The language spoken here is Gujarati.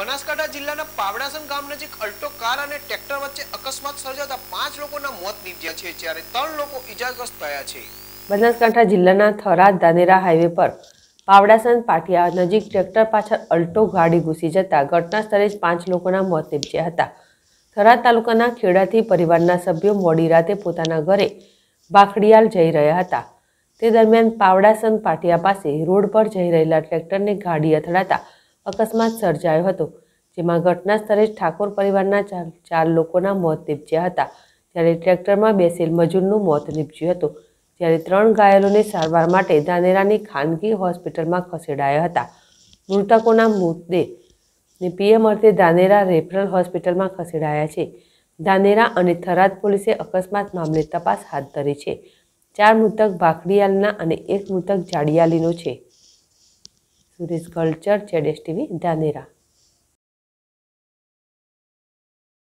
બનાસકાંઠા જિલ્લાના પાવડાસણ ગામ નજીક અલ્ટો કાર અને ટ્રેક્ટર વચ્ચે અકસ્માત સર્જાતા 5 લોકોના મોત નીપજ્યા છે જ્યારે 3 લોકો ઈજાગ્રસ્ત થયા છે। બનાસકાંઠા જિલ્લાના થરાદ ધાનેરા હાઈવે પર પાવડાસણ પાટિયા નજીક ટ્રેક્ટર પાછળ અલ્ટો ગાડી ઘૂસી જતા ઘટના સ્થળે જ 5 લોકોના મોત નીપજ્યા હતા। થરાદ તાલુકાના ખેડાથી પરિવારના સભ્યો મોડી રાતે પોતાના ઘરે બાખડિયાલ જઈ રહ્યા હતા। તે દરમિયાન પાવડાસણ પાટિયા પાસે રોડ પર જઈ રહેલા ટ્રેક્ટરને ગાડી અથડાતા अकस्मात सर्जायो हतो, जेमां घटना स्थळे ठाकोर परिवारना 4 लोकोना मौत निपज्या हता। त्यारे ट्रेक्टरमां बेसेल मजूरनुं मौत निपज्युं हतुं, त्यारे 3 घायलोने सारवार माटे धानेरानी खानगी होस्पिटलमां खसेडाया हता। मृतकोना मृतदेहने पीएम अर्थे धानेरा रेफरल होस्पिटलमां खसेडाया छे। धानेरा अने थराद पोलीसे अकस्मात मामले तपास हाथ धरी छे। 4 मृतक भाखडियालना अने 1 मृतक जाडियालीनो छे। सुरेश कल्चर ZSTV धानेरा।